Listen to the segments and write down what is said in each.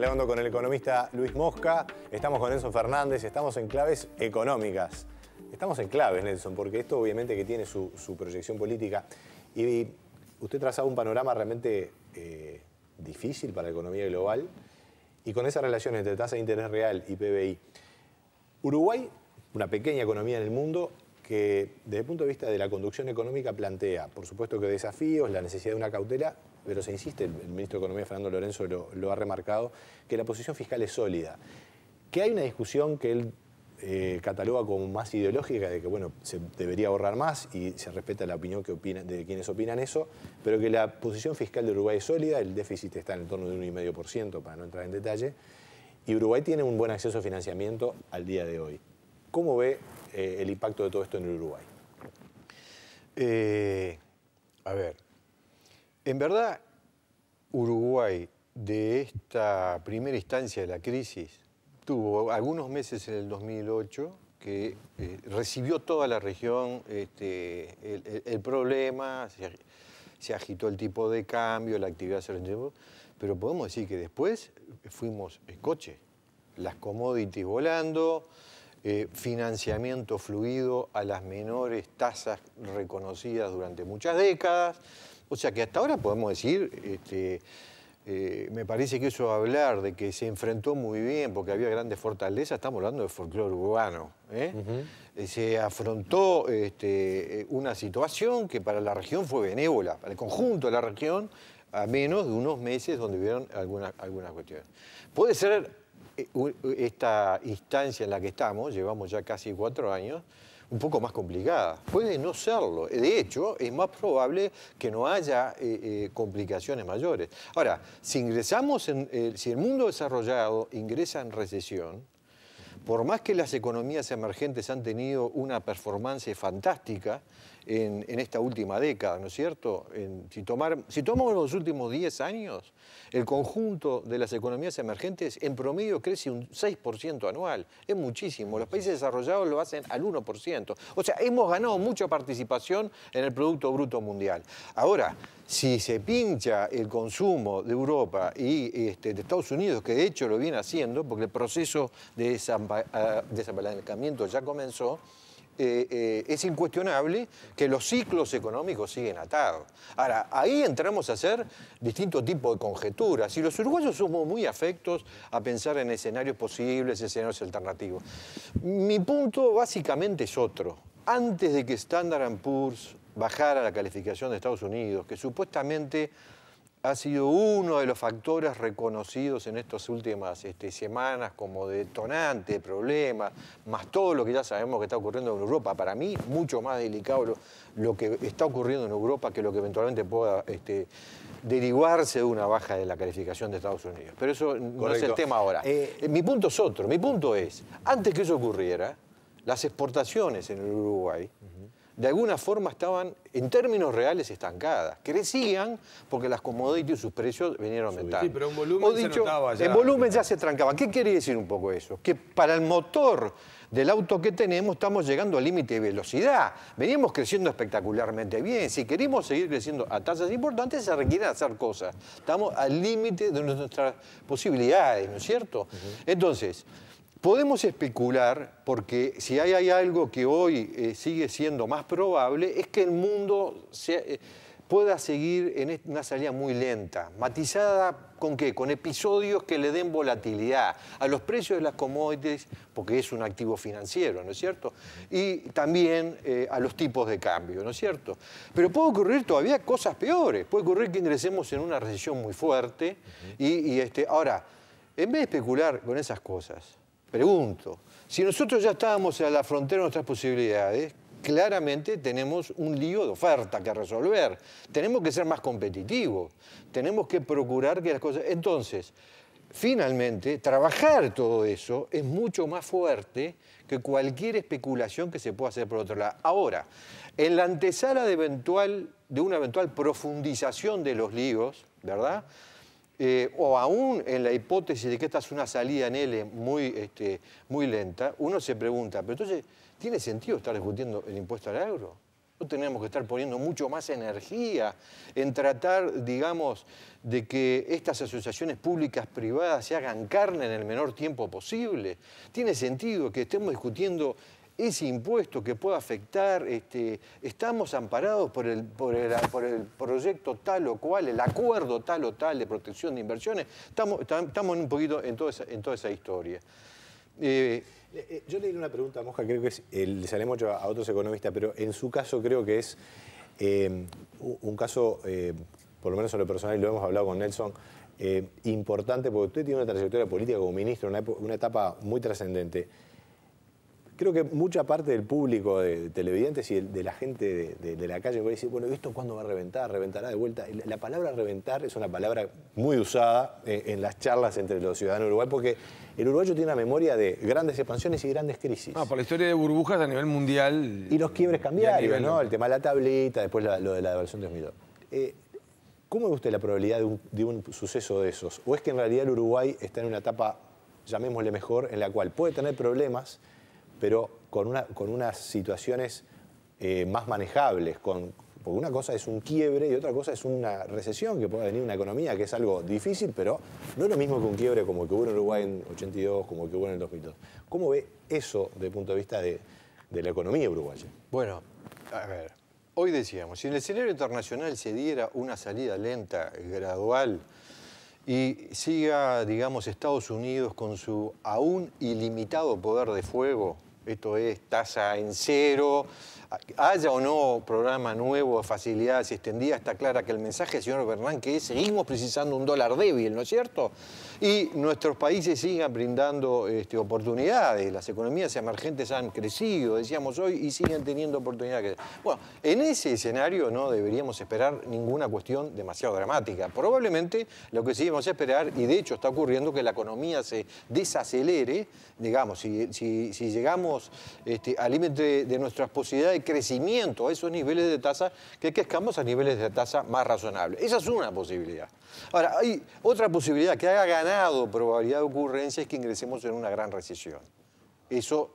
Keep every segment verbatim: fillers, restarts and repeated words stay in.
dialogando con el economista Luis Mosca, estamos con Nelson Fernández, estamos en Claves Económicas. Estamos en claves, Nelson, porque esto obviamente que tiene su, su proyección política. Y usted trazaba un panorama realmente eh, difícil para la economía global y con esa relación entre tasa de interés real y P B I. Uruguay, una pequeña economía en el mundo, que desde el punto de vista de la conducción económica plantea, por supuesto que desafíos, la necesidad de una cautela, pero se insiste, el ministro de Economía Fernando Lorenzo lo, lo ha remarcado, que la posición fiscal es sólida. Que hay una discusión que él eh, cataloga como más ideológica, de que bueno, se debería ahorrar más y se respeta la opinión que opina, de quienes opinan eso, pero que la posición fiscal de Uruguay es sólida, el déficit está en torno de uno coma cinco por ciento, para no entrar en detalle, y Uruguay tiene un buen acceso a financiamiento al día de hoy. ¿Cómo ve eh, el impacto de todo esto en Uruguay? Eh, a ver, en verdad, Uruguay, de esta primera instancia de la crisis, tuvo algunos meses en el dos mil ocho que eh, recibió toda la región este, el, el, el problema, se, se agitó el tipo de cambio, la actividad se redujo, pero podemos decir que después fuimos en coche, las commodities volando, Eh, financiamiento fluido a las menores tasas reconocidas durante muchas décadas. O sea que hasta ahora podemos decir, este, eh, me parece que eso hablar de que se enfrentó muy bien porque había grandes fortalezas, estamos hablando de folclore urbano, ¿eh? Uh-huh. eh, se afrontó este, una situación que para la región fue benévola, para el conjunto de la región, a menos de unos meses donde hubieron algunas algunas cuestiones. Puede ser esta instancia en la que estamos, llevamos ya casi cuatro años, un poco más complicada. Puede no serlo. De hecho, es más probable que no haya eh, eh, complicaciones mayores. Ahora, si ingresamos, en, eh, si el mundo desarrollado ingresa en recesión, por más que las economías emergentes han tenido una performance fantástica en, en esta última década, ¿no es cierto? En, si, tomar, si tomamos los últimos diez años, el conjunto de las economías emergentes en promedio crece un seis por ciento anual. Es muchísimo. Los países desarrollados lo hacen al uno por ciento. O sea, hemos ganado mucha participación en el Producto Bruto Mundial. Ahora, si se pincha el consumo de Europa y este, de Estados Unidos, que de hecho lo viene haciendo, porque el proceso de desabalancamiento ya comenzó, eh, eh, es incuestionable que los ciclos económicos siguen atados. Ahora, ahí entramos a hacer distintos tipos de conjeturas. Y los uruguayos somos muy afectos a pensar en escenarios posibles, escenarios alternativos. Mi punto básicamente es otro. Antes de que Standard and Poor's bajar a la calificación de Estados Unidos, que supuestamente ha sido uno de los factores reconocidos en estas últimas este, semanas como detonante de problemas, más todo lo que ya sabemos que está ocurriendo en Europa. Para mí, mucho más delicado lo, lo que está ocurriendo en Europa que lo que eventualmente pueda este, derivarse de una baja de la calificación de Estados Unidos. Pero eso Correcto. No es el tema ahora. Eh, mi punto es otro. Mi punto es, antes que eso ocurriera, las exportaciones en el Uruguay, uh-huh. de alguna forma estaban, en términos reales, estancadas. Crecían porque las commodities y sus precios vinieron aumentando. Sí, pero en volumen se notaba ya. En volumen ya se trancaban. ¿Qué quiere decir un poco eso? Que para el motor del auto que tenemos estamos llegando al límite de velocidad. Veníamos creciendo espectacularmente bien. Si queremos seguir creciendo a tasas importantes, se requieren hacer cosas. Estamos al límite de nuestras posibilidades, ¿no es cierto? Uh-huh. Entonces, podemos especular, porque si hay, hay algo que hoy eh, sigue siendo más probable, es que el mundo sea, eh, pueda seguir en una salida muy lenta, matizada con qué, con episodios que le den volatilidad a los precios de las commodities, porque es un activo financiero, ¿no es cierto? Y también eh, a los tipos de cambio, ¿no es cierto? Pero puede ocurrir todavía cosas peores, puede ocurrir que ingresemos en una recesión muy fuerte y, y este, ahora, en vez de especular con esas cosas, pregunto, si nosotros ya estábamos a la frontera de nuestras posibilidades, claramente tenemos un lío de oferta que resolver. Tenemos que ser más competitivos, tenemos que procurar que las cosas... Entonces, finalmente, trabajar todo eso es mucho más fuerte que cualquier especulación que se pueda hacer por otro lado. Ahora, en la antesala de, eventual, de una eventual profundización de los líos, ¿verdad?, Eh, o aún en la hipótesis de que esta es una salida en L muy, este, muy lenta, uno se pregunta, pero entonces, ¿tiene sentido estar discutiendo el impuesto al agro? tenemos que estar poniendo mucho más energía en tratar, digamos, de que estas asociaciones públicas privadas se hagan carne en el menor tiempo posible? ¿Tiene sentido que estemos discutiendo ese impuesto que pueda afectar? Este, ¿Estamos amparados por el, por, el, por el proyecto tal o cual, el acuerdo tal o tal de protección de inversiones? Estamos, estamos un poquito en toda esa, en toda esa historia. Eh, Yo le diré una pregunta a Mosca, creo que es, eh, le sale mucho a otros economistas, pero en su caso creo que es eh, un caso, eh, por lo menos en lo personal, y lo hemos hablado con Nelson, eh, importante, porque usted tiene una trayectoria política como ministro, una, una etapa muy trascendente. Creo que mucha parte del público, de televidentes y de, de la gente de, de, de la calle, puede decir, bueno, ¿esto cuándo va a reventar? ¿Reventará de vuelta? La palabra reventar es una palabra muy usada en, en las charlas entre los ciudadanos uruguayos, porque el uruguayo tiene una memoria de grandes expansiones y grandes crisis. Ah, por la historia de burbujas a nivel mundial. Y los quiebres cambiarios, ¿no? El tema de la tablita, después la, lo de la devaluación de dos mil dos. Eh, ¿Cómo ve usted la probabilidad de un, de un suceso de esos? ¿O es que en realidad el Uruguay está en una etapa, llamémosle mejor, en la cual puede tener problemas, pero con, una, con unas situaciones eh, más manejables? Con, porque una cosa es un quiebre y otra cosa es una recesión que puede venir una economía, que es algo difícil, pero no es lo mismo que un quiebre como el que hubo en Uruguay en ochenta y dos, como el que hubo en el dos mil dos. ¿Cómo ve eso desde el punto de vista de, de la economía uruguaya? Bueno, a ver, hoy decíamos, si en el escenario internacional se diera una salida lenta, gradual, y siga, digamos, Estados Unidos con su aún ilimitado poder de fuego, esto es tasa en cero, haya o no programa nuevo, facilidades extendidas, está clara que el mensaje del señor Bernanke es seguimos precisando un dólar débil, ¿no es cierto? Y nuestros países sigan brindando este, oportunidades, las economías emergentes han crecido, decíamos hoy, y siguen teniendo oportunidades. Bueno, en ese escenario no deberíamos esperar ninguna cuestión demasiado dramática. Probablemente lo que sí vamos a esperar, y de hecho está ocurriendo, que la economía se desacelere, digamos, si, si, si llegamos Este, al límite de nuestras posibilidades de crecimiento a esos niveles de tasa, que crezcamos a niveles de tasa más razonables. Esa es una posibilidad. Ahora, hay otra posibilidad que haya ganado probabilidad de ocurrencia, es que ingresemos en una gran recesión. Eso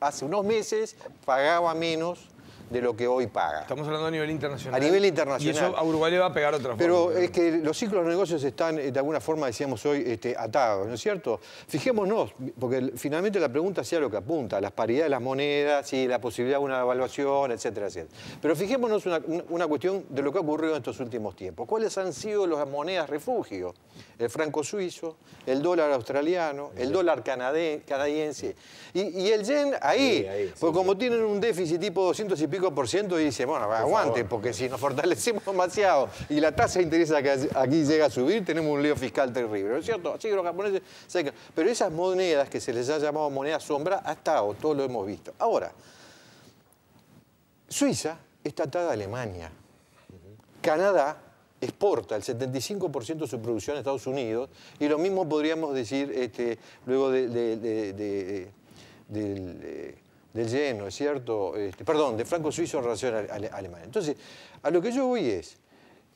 hace unos meses pagaba menos de lo que hoy paga. Estamos hablando a nivel internacional. A nivel internacional. Y eso a Uruguay le va a pegar otra forma. Pero es que los ciclos de negocios están, de alguna forma, decíamos hoy, este, atados, ¿no es cierto? Fijémonos, porque finalmente la pregunta sea lo que apunta, las paridades de las monedas, sí, la posibilidad de una devaluación, etcétera, etcétera. Pero fijémonos una, una cuestión de lo que ha ocurrido en estos últimos tiempos. ¿Cuáles han sido las monedas refugio? El franco suizo, el dólar australiano, el dólar canadien, canadiense. Y, y el yen, ahí, sí, ahí porque sí, como sí. tienen un déficit tipo doscientos y pico, por ciento y dice, bueno, aguante, porque si nos fortalecemos demasiado y la tasa de interés que aquí llega a subir, tenemos un lío fiscal terrible, ¿no es cierto? Así que los japoneses... Pero esas monedas que se les ha llamado moneda sombra, hasta o todo lo hemos visto. Ahora, Suiza está atada a Alemania. Canadá exporta el setenta y cinco por ciento de su producción a Estados Unidos y lo mismo podríamos decir este, luego de... de, de, de, de, de, de del yen, ¿no es cierto? Este, perdón, de franco suizo en relación a, a Alemania. Entonces, a lo que yo voy es,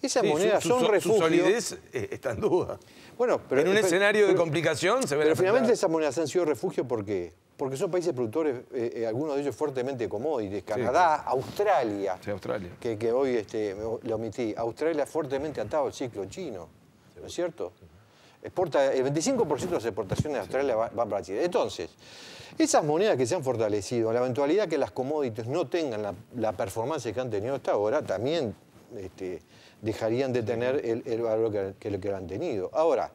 esas sí, monedas su, son su, refugio... Su solidez está en duda. Bueno, pero... En un escenario pero, de complicación se ve... Pero finalmente esas monedas han sido refugio, ¿por qué? Porque son países productores, eh, algunos de ellos fuertemente commodities, Canadá, sí, Australia... Sí, Australia. Que, que hoy este, lo omití. Australia fuertemente atado al ciclo chino, ¿no es cierto? Exporta, el veinticinco por ciento de las exportaciones de Australia van va para Chile. Entonces, esas monedas que se han fortalecido, la eventualidad que las commodities no tengan la, la performance que han tenido hasta ahora, también este, dejarían de tener el, el valor que, que, que han tenido. Ahora,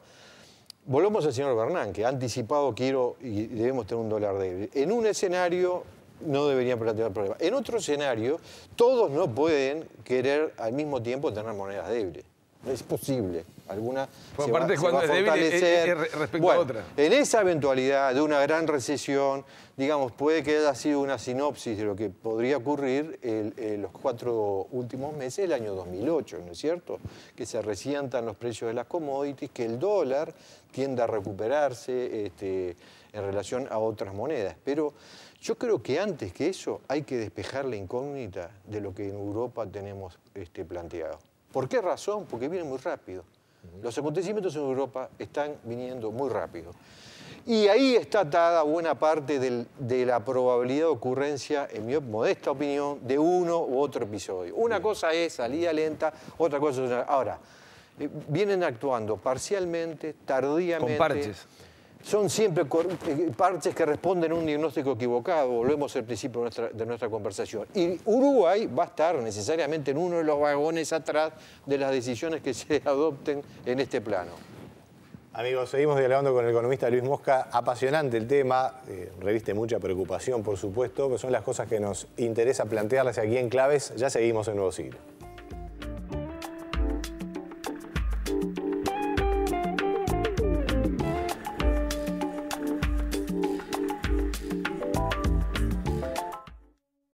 volvemos al señor Bernanke, que ha anticipado quiero y debemos tener un dólar débil. En un escenario... no deberían plantear problemas. En otro escenario, todos no pueden querer al mismo tiempo tener monedas débiles. No es posible. Alguna bueno, se, aparte va, cuando se va a fortalecer. Es, es, es respecto bueno, a otra. En esa eventualidad de una gran recesión, digamos, puede que haya sido una sinopsis de lo que podría ocurrir en los cuatro últimos meses del año dos mil ocho, ¿no es cierto? Que se resientan los precios de las commodities, que el dólar tiende a recuperarse este, en relación a otras monedas. Pero yo creo que antes que eso hay que despejar la incógnita de lo que en Europa tenemos este, planteado. ¿Por qué razón? Porque viene muy rápido. Los acontecimientos en Europa están viniendo muy rápido. Y ahí está dada buena parte del, de la probabilidad de ocurrencia, en mi modesta opinión, de uno u otro episodio. Una cosa es salida lenta, otra cosa es... Ahora, eh, vienen actuando parcialmente, tardíamente... Con parches. Son siempre parches que responden a un diagnóstico equivocado, volvemos al principio de nuestra, de nuestra conversación. Y Uruguay va a estar necesariamente en uno de los vagones atrás de las decisiones que se adopten en este plano. Amigos, seguimos dialogando con el economista Luis Mosca. Apasionante el tema, eh, reviste mucha preocupación, por supuesto, pero son las cosas que nos interesa plantearles aquí en Claves. Ya seguimos en Nuevo Siglo.